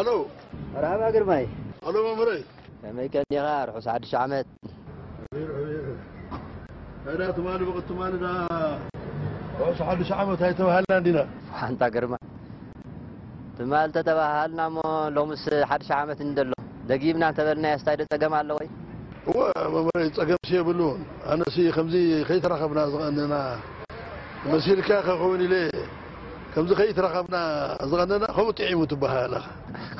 الو مرحبا قرماي. الو ممري ما كان يغار حس عاد شعمت انا تماني بقى تماني دا حس عاد شعمت هاي توهلنا دينا انت قرماي تمال تتبهلنا مو لو مس حد شعمت ندلو دقيبنا تبلنا يستايد تقم على وي هو ممري تقم شي بلون انا سي خمزي خيت رخبنا عندنا مسير كاخ اخوني ليه كم زخيت رقمنا زغننا هم تعيموا تبها لها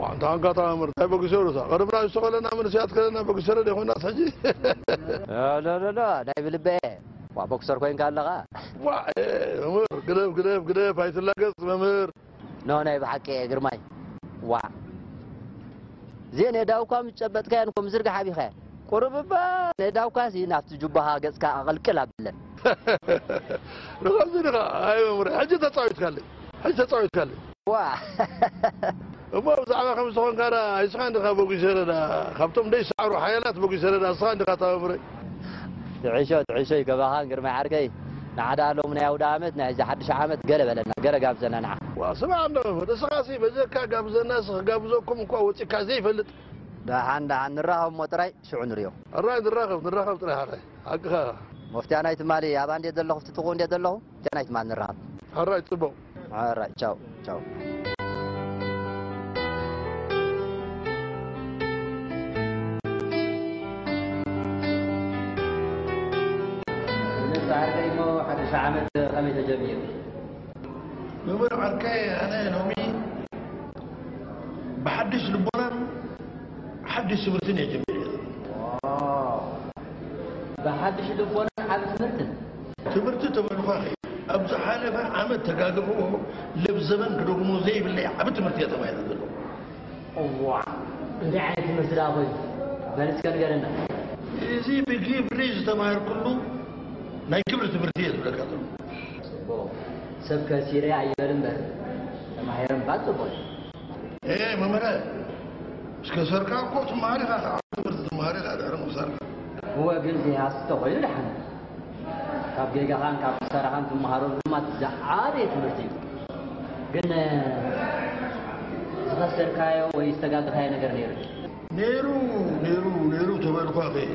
وأنت أنقذت أمر تبغى كسرته قربنا يشتغلنا من سيات كلنا بكسره ده هو ناس حجي لا لا لا ده بالباء وبكسر كوين قال لقى أمر قريب قريب قريب هاي تلاقص أمر نو نايب حكي قرماي وا زين يداو كام يشبت كان كم زرقة حبي خير قرب بقى يداو كاسي نفط جبهة قص كأقل كلام لا نقول زين هاي أمر حجي تطاوي تكلي حجي تطاوي تكلي وا وما زعما 5 كره يسخندخ ابو كسرنا خبطم دي سعر حيالات ابو كسرنا صندقه تابري تعيشي كباهان غير ما عرقي نعدا لهم ناو دامت ناجي حدش عامت قلب لنا قرا قابزنا نع وسمعنا دسقاسي بزكا قابزنا قابزوكم كو وتي كازي فلت دا عند عن الراهم مطري شعون ريو الرايد الراهم طري حقي حقها مفتي انا يتمالي يا باندي دلخ تتقو اندي دلخ انا يتمان الراهم الرايد تبو الرايد تشاو تشاو عملت خمسة جميل. نقول عركاي أنا نومي بحدش لبنان حدش سمرتين يا جميل. واو بحدش لبنان على سمرتين. سمرتين طبعا فاخي أبز حالفة عملت تقاقبوه لب زمن كده موزي بالله عملت مرتين طبعا يقول. واو ده عايز مسلاوي بس كان قالنا. زي بيجيب ريز طبعا كله. ما يكبر تبرتيه ولا كذا. سب كثيرة عيارن ده. ما عيارن بات تقول. إيه ما مرة. إيش كسر كان كوت ماري هذا عبد ماري هذا رم كسر. هو قلت لي هستقول لحن. كابجي كان كابسر كان ثم هارون ما تزعلت تبرتيه. قلنا كسر كايو ويستقعد هاي نقدر نيرو. نيرو نيرو نيرو تبرد قاضي.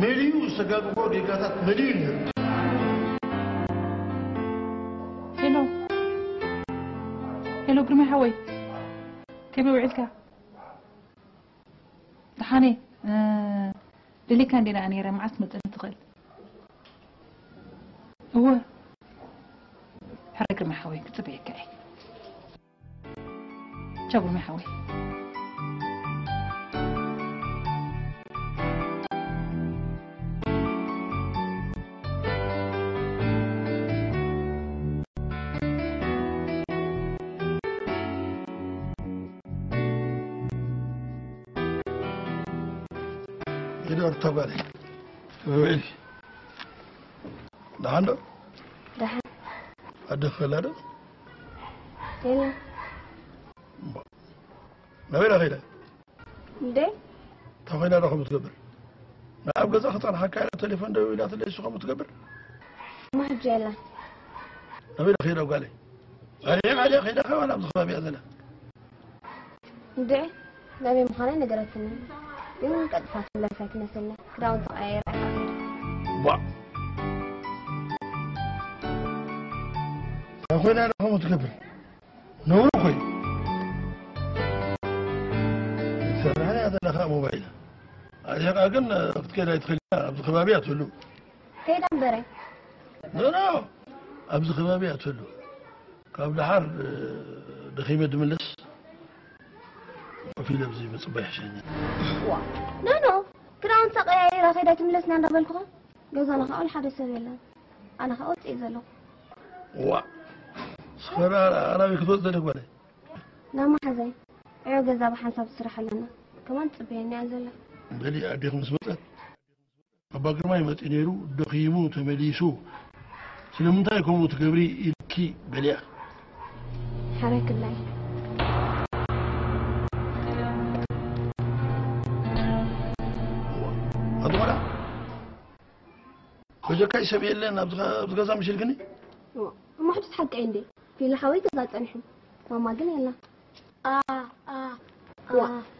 مليون سجاب بودي كذا مليون. هلو هلو قرمي حوي كيف وعدك؟ دحاني اللي كان دينا أني رم عصمت انتقل هو حرك قرمي حوي كتبي كأي جاب قرمي حوي تباري ويلي دهانو دهان أدفلارو هنا ما وين أخيرا ده تخينا رقم متكبر ما أبغى زخت عن حكاية تليفون ده ولا تليش رقم متكبر ما بجلا ما وين أخيرا وقالي أريم علي أخيرا خو أنا بزخ ما بيأذنا ده ده بمخارن درسنا يوم قد فصلنا ساكنة سنة كراون صغير با أخوينا أنا هم متكبر نور أخوي سامحني هذا الأخاء موبايله أجاك أقلنا كده يتخليها أبز خبابية تقول له كيدا مبري لا لا أبز خبابية تقول له قبل حر دخيمة دملس في لبزي ما صبيحش هنا لا لا كراون صغير خيدا تملسنا نبلكم جوز انا هقول حد سبيلا انا هقول ايزلو وا صرا انا بكتوز ده ولا لا ما حزين ايوه جوز بحسب صراحه لنا كمان تبيني انزل بلي ادي 500 فباقرماي متنيرو دقيمو تمليسو سلمتايكم متكبري إلكي بليا حرك الله أدورا كوزا كاي سبيل لنا أبغى زعم شركني ما حدش حق عندي في اللي حويت ذات أنحن ماما قال يلا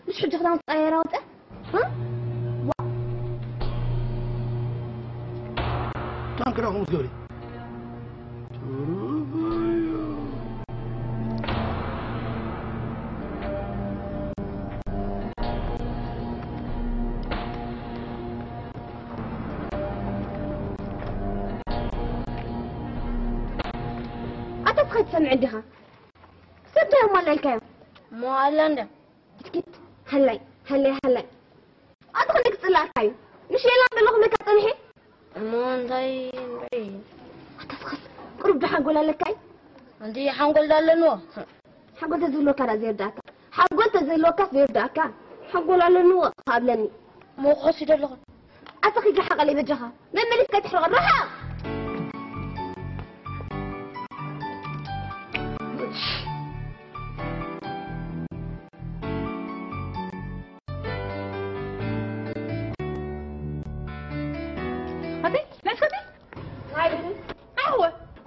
مش حد يخدم الطائرات ها تنكرهم تقولي أتبقى تسمع عندها سبتهم ولا الكلام ما لنا تكت هلاي هلاي هلاي أدخل لك سلاسل مش يلعب اللغة مكتنحي أمان ضي بعيد أتفخص قرب حنقول لك أي عندي حنقول لنو حنقول تزيلو كذا زير داكا حنقول تزيلو كذا زير داكا حنقول لنو قابلني مو قصيدة اللغة أتخيل الحق اللي بجها لما لسه تحرق الرحى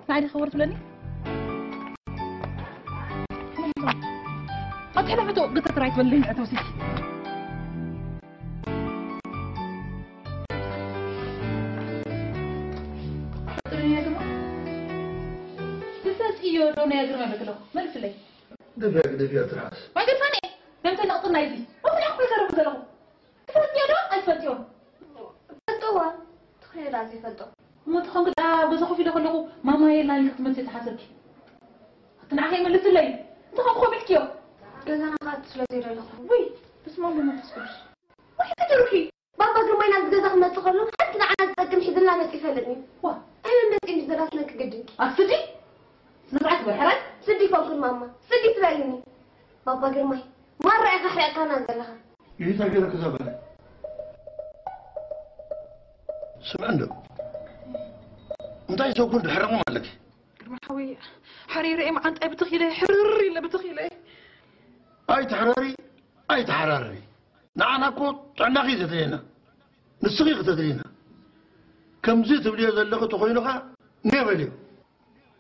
تعالي خورت لني أتحلى فتو قطة رايت بالليل أتوسيك تروني يا جماعة تساس إيو روني يا جرمي بكلو مالف اللي دبيك دبيك ترعس ما قلت فاني نمتني أطلنا يزي وفي الحق يكرم قدلو تفاتني يا دو ألفتيو فتوها تخيل عزي فتو ما تخون قد بزخو في دخلو ماما يلا يخدمت تحاسبكي تنعحي ملف الليل انت خو بكيو قال انا قاعد سلازير له وي بس ماما ما تسكتش واش كتروحي بابا قرمينا بزاف ما تخلو حتى انا تقدم حيدنا ما تفلتني واه انا ما كاينش دراسنا كقدي اصدي نبعث بحرك سدي فوق ماما سدي تبالني بابا قرمي مره يخحق انا قال لها يجي كذا كذا بلا شنو عندك انتي سوكون تحرموا مالك كرم حويه حريري ما انت بتخيلي حريري لا بتخيلي اي تحراري اي تحراري نعنا كنت عنا غيزه دينا نسقيق تدرينا كم زيت بلي زلقت خوينها نيبلي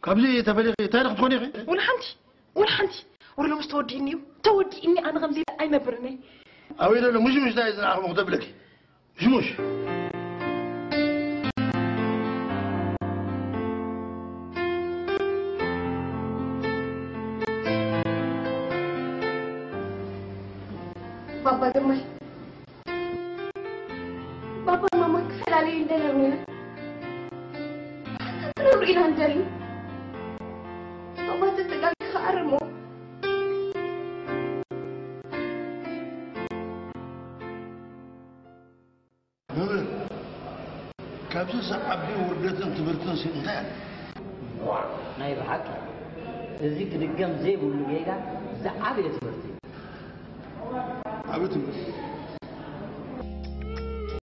كم زيت تبلغي تاريخ تخوني ونحنتي ولا مستوديني تودي اني انا غمزي اي نبرني اويلا مش دايز انا مغضب لك مش بابا قرمي بابا ماما كفل علي يندلع منها نوري نهندلي بابا تتقال خارمو نوري كابسة سعبي وردت انت برتنسي انتان واه نايب حكي ازيك رقم زيب واللي جايقا زعبي يتبرتي أبتم